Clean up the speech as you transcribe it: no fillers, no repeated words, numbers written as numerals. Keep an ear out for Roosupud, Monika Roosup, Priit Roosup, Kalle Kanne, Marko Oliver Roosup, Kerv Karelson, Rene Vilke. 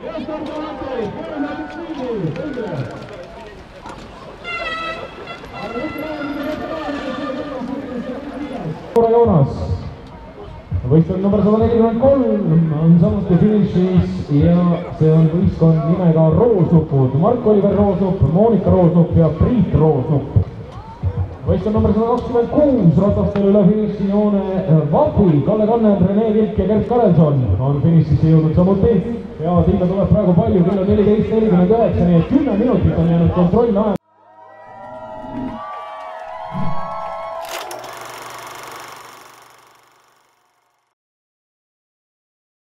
Joonas, võistkond number 143 on samuti finišis ja see on võistkond nimega Roosupud, Marko Oliver Roosup, Monika Roosup ja Priit Roosup. Võistkond number 126 ratastel üle finiši joone Vapi, Kalle Kanne, Rene Vilke ja Kerv Karelson on finišisse jõudnud samuti ja sinna tuleb praegu palju, küll on 14.49, nii et 10 minutit on jäänud kontroll aega.